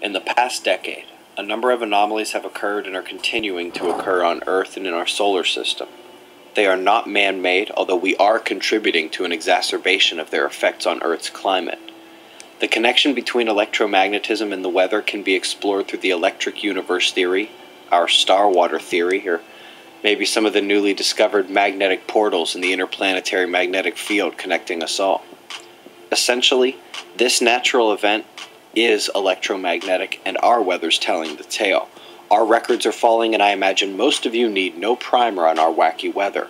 In the past decade, a number of anomalies have occurred and are continuing to occur on Earth and in our solar system. They are not man-made, although we are contributing to an exacerbation of their effects on Earth's climate. The connection between electromagnetism and the weather can be explored through the Electric Universe Theory, our Star Water Theory, or maybe some of the newly discovered magnetic portals in the interplanetary magnetic field connecting us all. Essentially, this natural event is electromagnetic, and our weather's telling the tale. Our records are falling, and I imagine most of you need no primer on our wacky weather.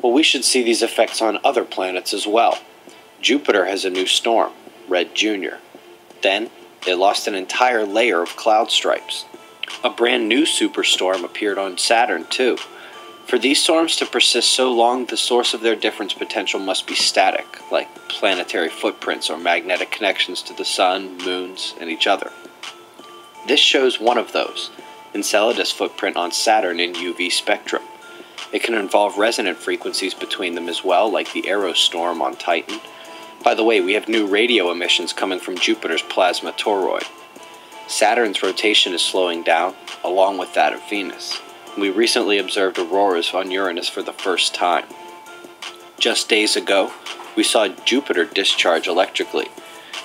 Well, we should see these effects on other planets as well. Jupiter has a new storm, Red Jr. Then, it lost an entire layer of cloud stripes. A brand new superstorm appeared on Saturn, too. For these storms to persist so long, the source of their difference potential must be static, like planetary footprints or magnetic connections to the sun, moons, and each other. This shows one of those, Enceladus footprint on Saturn in UV spectrum. It can involve resonant frequencies between them as well, like the aerostorm on Titan. By the way, we have new radio emissions coming from Jupiter's plasma toroid. Saturn's rotation is slowing down, along with that of Venus. We recently observed auroras on Uranus for the first time. Just days ago, we saw Jupiter discharge electrically,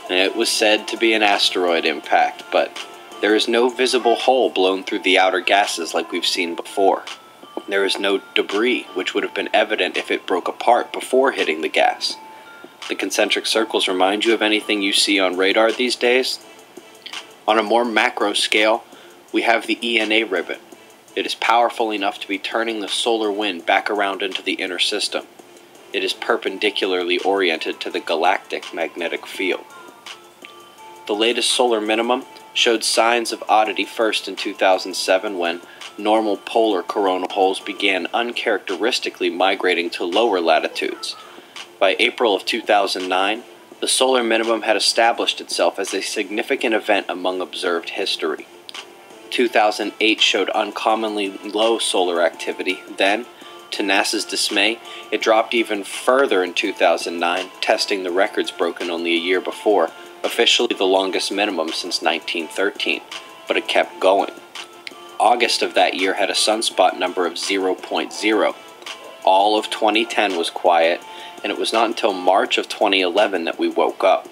and it was said to be an asteroid impact, but there is no visible hole blown through the outer gases like we've seen before. There is no debris, which would have been evident if it broke apart before hitting the gas. The concentric circles remind you of anything you see on radar these days? On a more macro scale, we have the ENA ribbon. It is powerful enough to be turning the solar wind back around into the inner system. It is perpendicularly oriented to the galactic magnetic field. The latest solar minimum showed signs of oddity first in 2007 when normal polar coronal holes began uncharacteristically migrating to lower latitudes. By April of 2009, the solar minimum had established itself as a significant event among observed history. 2008 showed uncommonly low solar activity. Then, to NASA's dismay, it dropped even further in 2009, testing the records broken only a year before, officially the longest minimum since 1913, but it kept going. August of that year had a sunspot number of 0.0. All of 2010 was quiet, and it was not until March of 2011 that we woke up.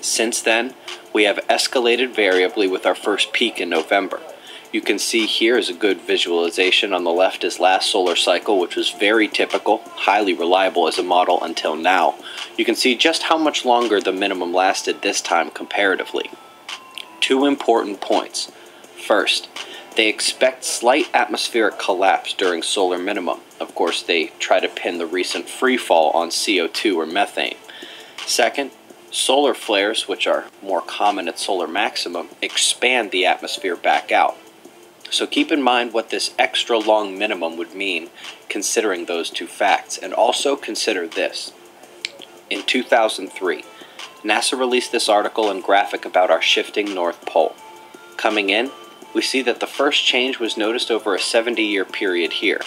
Since then, we have escalated variably with our first peak in November. You can see here is a good visualization. On the left is last solar cycle, which was very typical, highly reliable as a model until now. You can see just how much longer the minimum lasted this time comparatively. Two important points. First, they expect slight atmospheric collapse during solar minimum. Of course, they try to pin the recent free fall on CO2 or methane. Second, solar flares, which are more common at solar maximum, expand the atmosphere back out. So keep in mind what this extra long minimum would mean, considering those two facts. And also consider this. In 2003, NASA released this article and graphic about our shifting North Pole. Coming in, we see that the first change was noticed over a 70-year period here,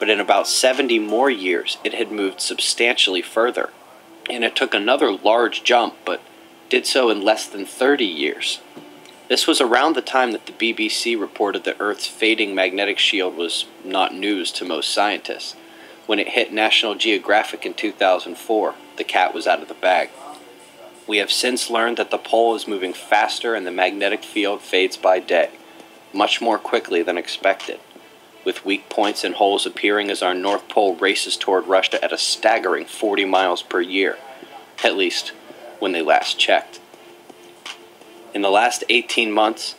but in about 70 more years it had moved substantially further, and it took another large jump, but did so in less than 30 years. This was around the time that the BBC reported that Earth's fading magnetic shield was not news to most scientists. When it hit National Geographic in 2004, the cat was out of the bag. We have since learned that the pole is moving faster and the magnetic field fades by day, much more quickly than expected, with weak points and holes appearing as our North Pole races toward Russia at a staggering 40 miles per year, at least when they last checked. In the last 18 months,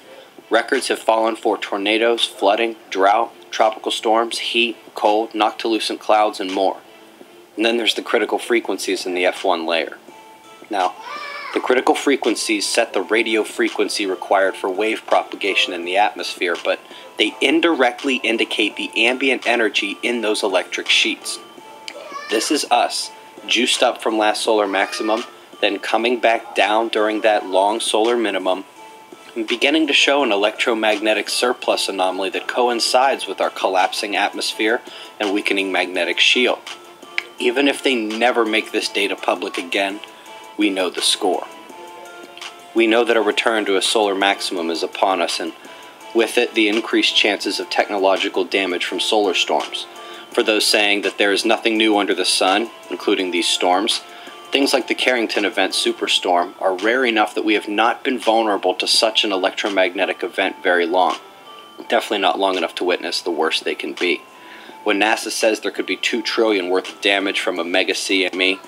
records have fallen for tornadoes, flooding, drought, tropical storms, heat, cold, noctilucent clouds, and more. And then there's the critical frequencies in the F1 layer. Now, the critical frequencies set the radio frequency required for wave propagation in the atmosphere, but they indirectly indicate the ambient energy in those electric sheets. This is us, juiced up from last solar maximum, then coming back down during that long solar minimum, and beginning to show an electromagnetic surplus anomaly that coincides with our collapsing atmosphere and weakening magnetic shield. Even if they never make this data public again, we know the score. We know that a return to a solar maximum is upon us, and with it the increased chances of technological damage from solar storms. For those saying that there is nothing new under the sun, including these storms, things like the Carrington Event Superstorm are rare enough that we have not been vulnerable to such an electromagnetic event very long. Definitely not long enough to witness the worst they can be. When NASA says there could be $2 trillion worth of damage from a mega CME,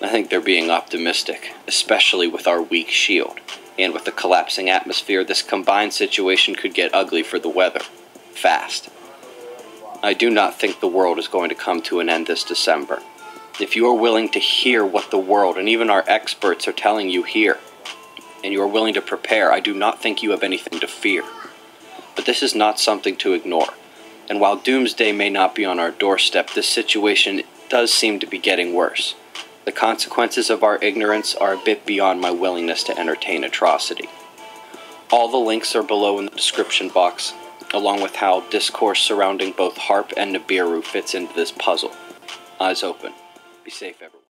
I think they're being optimistic, especially with our weak shield. And with the collapsing atmosphere, this combined situation could get ugly for the weather. Fast. I do not think the world is going to come to an end this December. If you are willing to hear what the world and even our experts are telling you here, and you are willing to prepare, I do not think you have anything to fear. But this is not something to ignore. And while doomsday may not be on our doorstep, this situation does seem to be getting worse. The consequences of our ignorance are a bit beyond my willingness to entertain atrocity. All the links are below in the description box, along with how discourse surrounding both HAARP and Nibiru fits into this puzzle. Eyes open. Be safe, everyone.